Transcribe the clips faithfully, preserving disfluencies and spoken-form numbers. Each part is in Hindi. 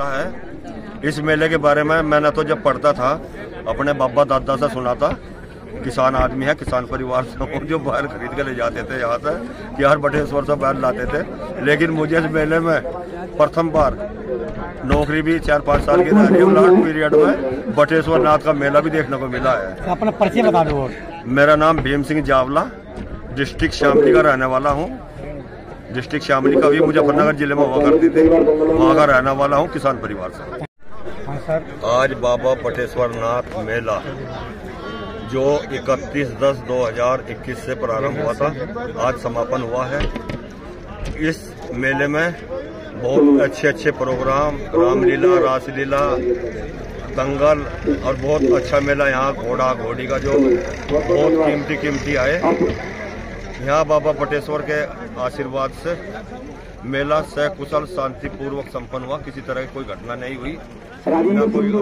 मामला है। इस मेले के बारे में मैंने तो जब पढ़ता था अपने बाबा दादा से सुना था। किसान आदमी है, किसान परिवार से, जो बाहर खरीद के ले जाते थे यहाँ से, कि हर बटेश्वर से बाहर लाते थे। लेकिन मुझे इस मेले में प्रथम बार नौकरी भी चार पाँच साल की लॉकडाउन पीरियड में बटेश्वर नाथ का मेला भी देखने को मिला है। अपना परिचय बता दो। मेरा नाम भीम सिंह जावला, डिस्ट्रिक्ट शामली का रहने वाला हूँ। डिस्ट्रिक्ट शामली का भी मुजफ्फरनगर जिले में हुआ करती थी, वहाँ का रहने वाला हूँ, किसान परिवार से। आज बाबा बटेश्वर नाथ मेला जो इकतीस दस दो हज़ार इक्कीस से प्रारंभ हुआ था, आज समापन हुआ है। इस मेले में बहुत अच्छे अच्छे प्रोग्राम, रामलीला, रासलीला, दंगल और बहुत अच्छा मेला। यहाँ घोड़ा घोड़ी का जो बहुत कीमती कीमती आए, यहाँ बाबा बटेश्वर के आशीर्वाद से मेला सहकुशल शांतिपूर्वक संपन्न हुआ। किसी तरह की कोई घटना नहीं हुई, न कोई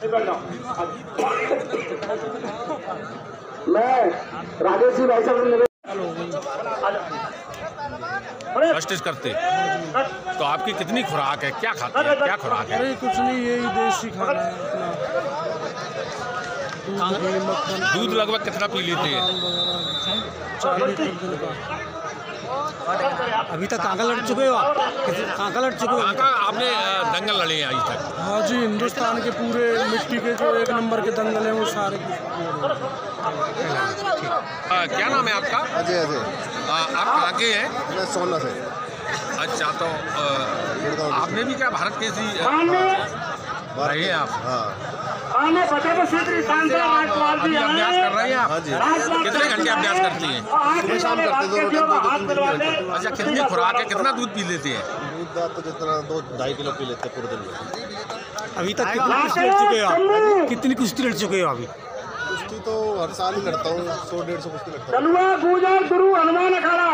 अपराध हुआ। मैं राजेश भाई साहब कष्ट करते तो आपकी कितनी खुराक है, क्या खाते हैं, क्या खुराक है? अरे कुछ नहीं, यही देसी खाना है। दूध लगभग कितना पी लेते हैं? अभी तक कांका लड़ चुके हो आप? कांका लड़ चुके हो? कांका आपने दंगल लड़े हैं आज तक? हाँ जी, हिंदुस्तान के पूरे मिट्टी के जो एक नंबर के दंगल हैं वो सारे। क्या नाम है आपका? अजय। अजय आप कहाँ के हैं? मैं सोलह से। अच्छा, तो आपने भी क्या भारत के रहे हैं आप? हाँ। अभ्यास कर रहे हैं आप? कितने घंटे अभ्यास करती हैं? अच्छा, कितनी खुराक है, कितना दूध पी लेते हैं? दूध तो जितना दो ढाई किलो पी लेते हैं पूरे दिन में। अभी तक कितनी कुश्ती लड़ चुके हो आप? कितनी कुश्ती लड़ चुके हो अभी? कुश्ती तो हर साल ही लड़ता हूँ, सौ डेढ़ सौ कुश्ती लड़ता हूँ। गुर्जर गुरु हनुमान अखाड़ा।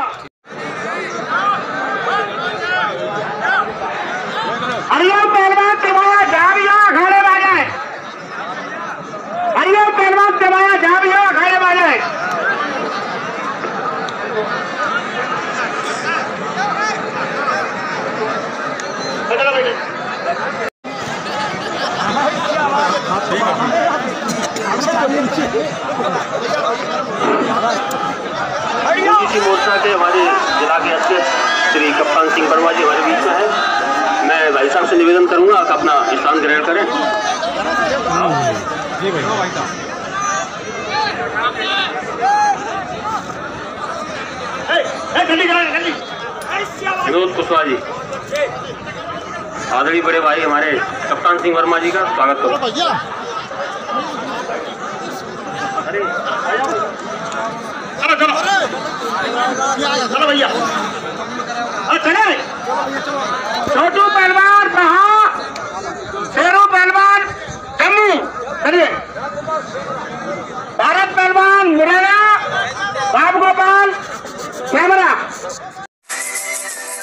मोर्चा के हमारे जिला के अध्यक्ष श्री कप्तान सिंह वर्मा जी हमारे बीच में हैं। मैं भाई साहब से निवेदन करूंगा आप अपना स्थान ग्रहण करें। जी भाई साहब। विनोद कुशवाहा जी, आदरणीय बड़े भाई हमारे कप्तान सिंह वर्मा जी का स्वागत करो। चलो चलो भैया, चले छोटू पहलवान कहा, शेरू पहलवान जम्मू, चलिए भारत पहलवान मुरैना, बाप गोपाल कैमरा।